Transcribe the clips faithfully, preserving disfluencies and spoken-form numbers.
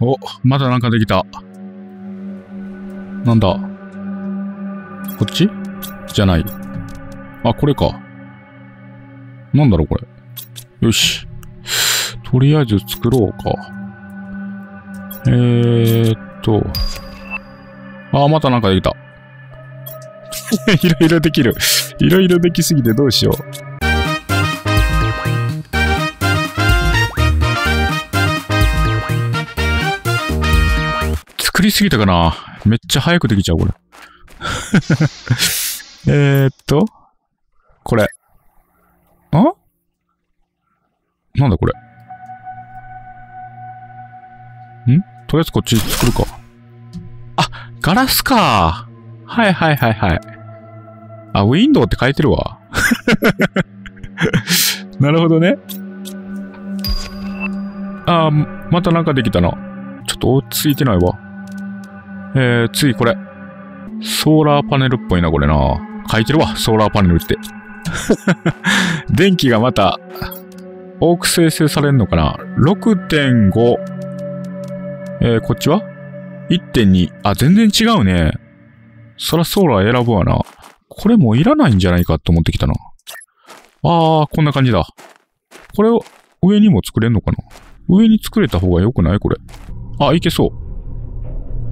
お、まだなんかできた。なんだ。こっちじゃない。あ、これか。なんだろう、これ。よし。とりあえず作ろうか。えーっと。あ、またなんかできた。いろいろできる。いろいろできすぎてどうしよう。作りすぎたかな？めっちゃ早くできちゃう、これ。えーっと、これ。あ？なんだこれ。ん？とりあえずこっち作るか。あ、ガラスか。はいはいはいはい。あ、ウィンドウって書いてるわ。なるほどね。あ、またなんかできたな。ちょっと落ち着いてないわ。えー、次これ。ソーラーパネルっぽいな、これな。書いてるわ、ソーラーパネルって。電気がまた、多く生成されるのかな ?ろくてんご。えー、こっちは ?いってんに。あ、全然違うね。そらソーラー選ぶわな。これもういらないんじゃないかと思ってきたな。あー、こんな感じだ。これを上にも作れんのかな？上に作れた方が良くないこれ。あ、いけそう。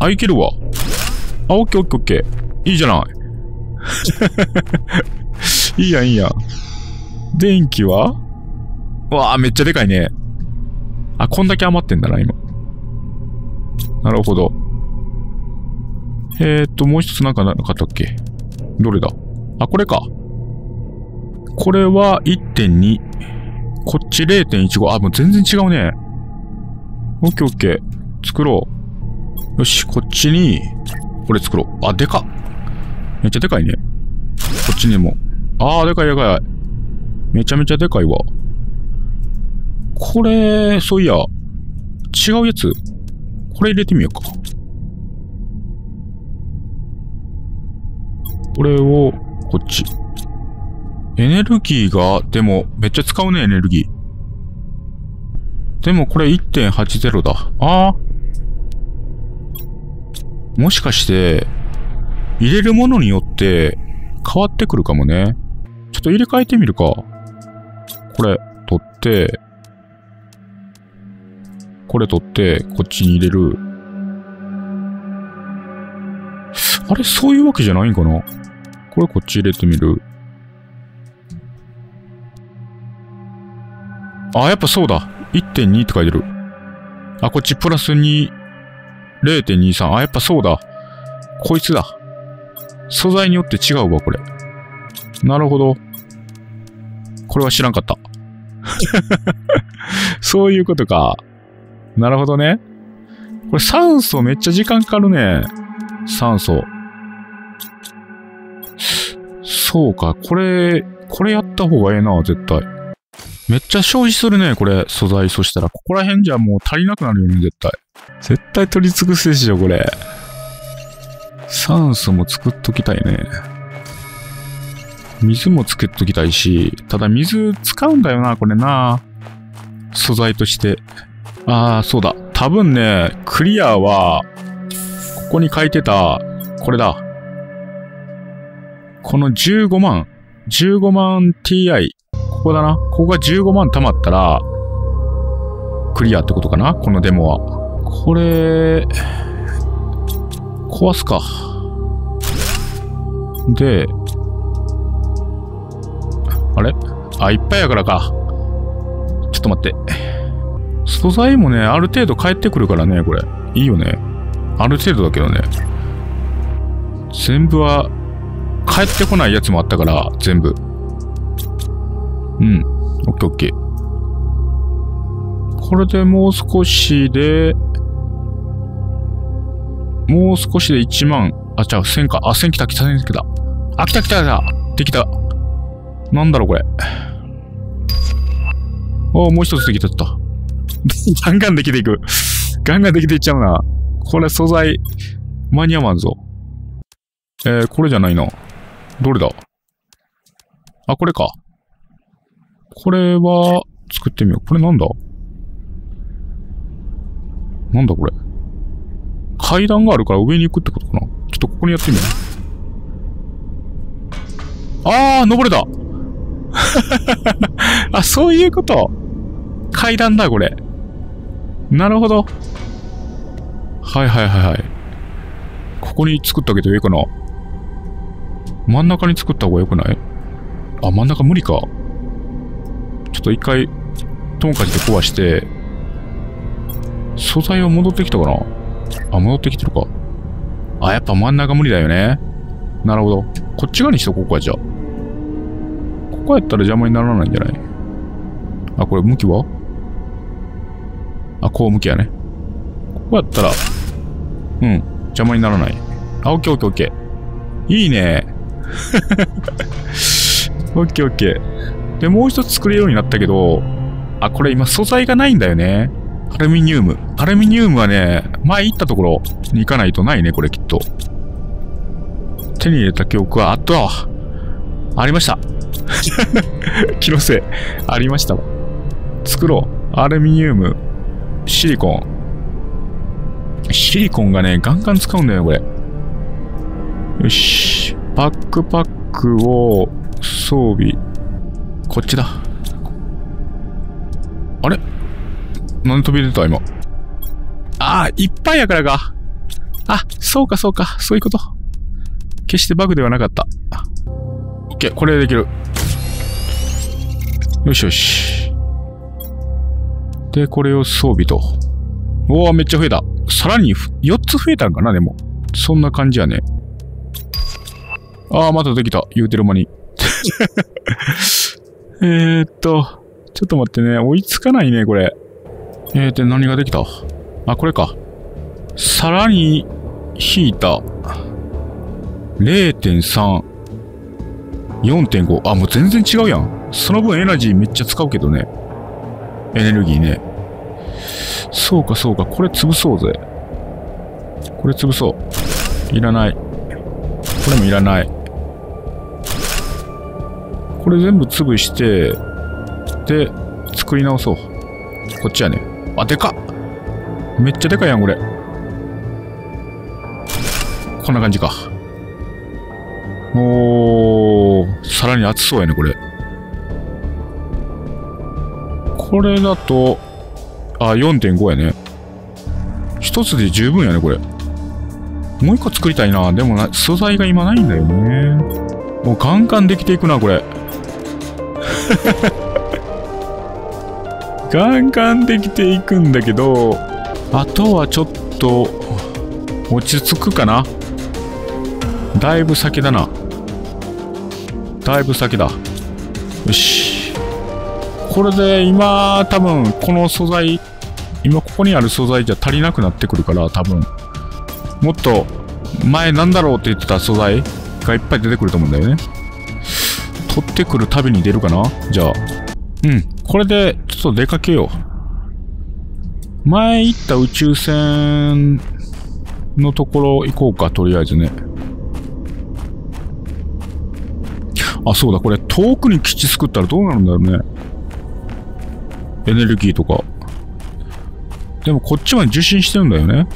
あ、いけるわ。あ、オッケーオッケーオッケー。いいじゃない。いいやんいいやん。電気は？わあ、めっちゃでかいね。あ、こんだけ余ってんだな、今。なるほど。えーっと、もう一つなんかなかったっけ？どれだ？あ、これか。これは いってんに。こっち れいてんいちご。あ、もう全然違うね。オッケーオッケー。作ろう。よし、こっちに、これ作ろう。あ、でかっ。めっちゃでかいね。こっちにも。あー、でかいでかい。めちゃめちゃでかいわ。これ、そういや、違うやつ。これ入れてみようか。これを、こっち。エネルギーが、でも、めっちゃ使うね、エネルギー。でも、これ いってんはちゼロ だ。あー。もしかして、入れるものによって変わってくるかもね。ちょっと入れ替えてみるか。これ取って、これ取って、こっちに入れる。あれ、そういうわけじゃないんかな？これこっち入れてみる。あ、やっぱそうだ。いってんに って書いてる。あ、こっちプラスに。れいてんにさん。あ、やっぱそうだ。こいつだ。素材によって違うわ、これ。なるほど。これは知らんかった。そういうことか。なるほどね。これ酸素めっちゃ時間かかるね。酸素。そうか。これ、これやった方がええな、絶対。めっちゃ消費するね、これ、素材。そしたら、ここら辺じゃもう足りなくなるよね、絶対。絶対取り尽くすでしょ、これ。酸素も作っときたいね。水も作っときたいし、ただ水使うんだよな、これな。素材として。ああ、そうだ。多分ね、クリアは、ここに書いてた、これだ。このじゅうごまん、じゅうごまん ティーアイ。ここだな。ここがじゅうごまん貯まったら、クリアってことかな？このデモは。これ、壊すか。で、あれ？あ、いっぱいやからか。ちょっと待って。素材もね、ある程度返ってくるからね、これ。いいよね。ある程度だけどね。全部は、返ってこないやつもあったから、全部。うん。オッケーオッケー。これでもう少しで、もう少しでいちまん、あ、違う、せんか。あ、せん来た来たせん来た。あ、来た来た来た。できた。なんだろうこれ。おー、もう一つできたった。ガンガンできていく。ガンガンできていっちゃうな。これ素材、間に合わんぞ。えー、これじゃないな。どれだ？あ、これか。これは、作ってみよう。これなんだ？なんだこれ。階段があるから上に行くってことかな。ちょっとここにやってみよう。あー、登れたあ、そういうこと。階段だ、これ。なるほど。はいはいはいはい。ここに作ってあげていいかな。真ん中に作った方が良くない？あ、真ん中無理か。ちょっと一回、トンカチで壊して、素材は戻ってきたかな？あ、戻ってきてるか。あ、やっぱ真ん中無理だよね。なるほど。こっち側にしとこうか、じゃあ。ここやったら邪魔にならないんじゃない？あ、これ向きは？あ、こう向きやね。ここやったら、うん、邪魔にならない。あ、オッケーオッケーオッケー。いいね。オッケーオッケー。で、もう一つ作れるようになったけど、あ、これ今素材がないんだよね。アルミニウム。アルミニウムはね、前行ったところに行かないとないね、これきっと。手に入れた記憶は、あったわ。ありました。気のせい。ありましたわ。作ろう。アルミニウム。シリコン。シリコンがね、ガンガン使うんだよね、これ。よし。バックパックを装備。こっちだ。あれ？なんで飛び出た今。ああ、いっぱいやからか。あ、そうかそうか。そういうこと。決してバグではなかった。オッケー、これでできる。よしよし。で、これを装備と。おお、めっちゃ増えた。さらによっつ増えたんかな、でも。そんな感じやね。ああ、またできた。言うてる間に。えっと、ちょっと待ってね。追いつかないね、これ。えー、で、何ができた？あ、これか。さらに、引いた。れいてんさん。よんてんご。あ、もう全然違うやん。その分エナジーめっちゃ使うけどね。エネルギーね。そうか、そうか。これ潰そうぜ。これ潰そう。いらない。これもいらない。これ全部潰して、で、作り直そう。こっちやね。あ、でかっ！めっちゃでかいやん、これ。こんな感じか。おー、さらに熱そうやね、これ。これだと、あ、よんてんご やね。一つで十分やね、これ。もう一個作りたいな。でもな、素材が今ないんだよね。もうガンガンできていくな、これ。ガンガンできていくんだけど、あとはちょっと落ち着くかな。だいぶ先だな。だいぶ先だ。よし。これで今多分この素材、今ここにある素材じゃ足りなくなってくるから多分。もっと前なんだろうって言ってた素材がいっぱい出てくると思うんだよね。取ってくるたびに出るかな？じゃあ。うん。これで、ちょっと出かけよう。前行った宇宙船のところ行こうか、とりあえずね。あ、そうだ、これ遠くに基地作ったらどうなるんだろうね。エネルギーとか。でもこっちまで受信してるんだよね。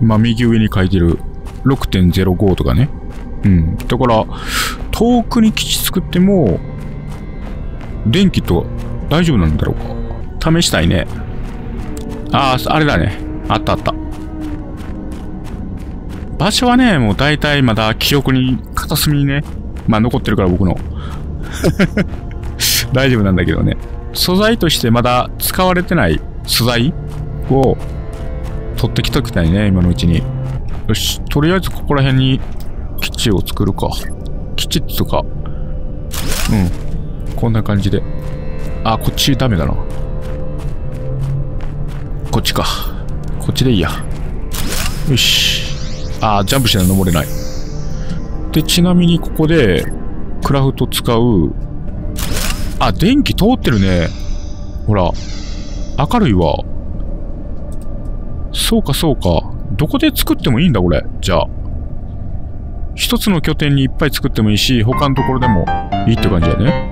今右上に書いてる ろくてんぜろご とかね。うん。だから、遠くに基地作っても、電気とか、大丈夫なんだろうか。試したいね。ああ、あれだね。あったあった。場所はね、もう大体まだ記憶に、片隅にね、まあ残ってるから僕の。大丈夫なんだけどね。素材としてまだ使われてない素材を取ってきときたいね、今のうちに。よし、とりあえずここら辺に基地を作るか。基地とか。うん。こんな感じで。あ、こっちダメだな。こっちか。こっちでいいや。よし。あー、ジャンプしないと登れない。で、ちなみにここで、クラフト使う。あ、電気通ってるね。ほら。明るいわ。そうか、そうか。どこで作ってもいいんだ、これ。じゃあ。一つの拠点にいっぱい作ってもいいし、他のところでもいいって感じだね。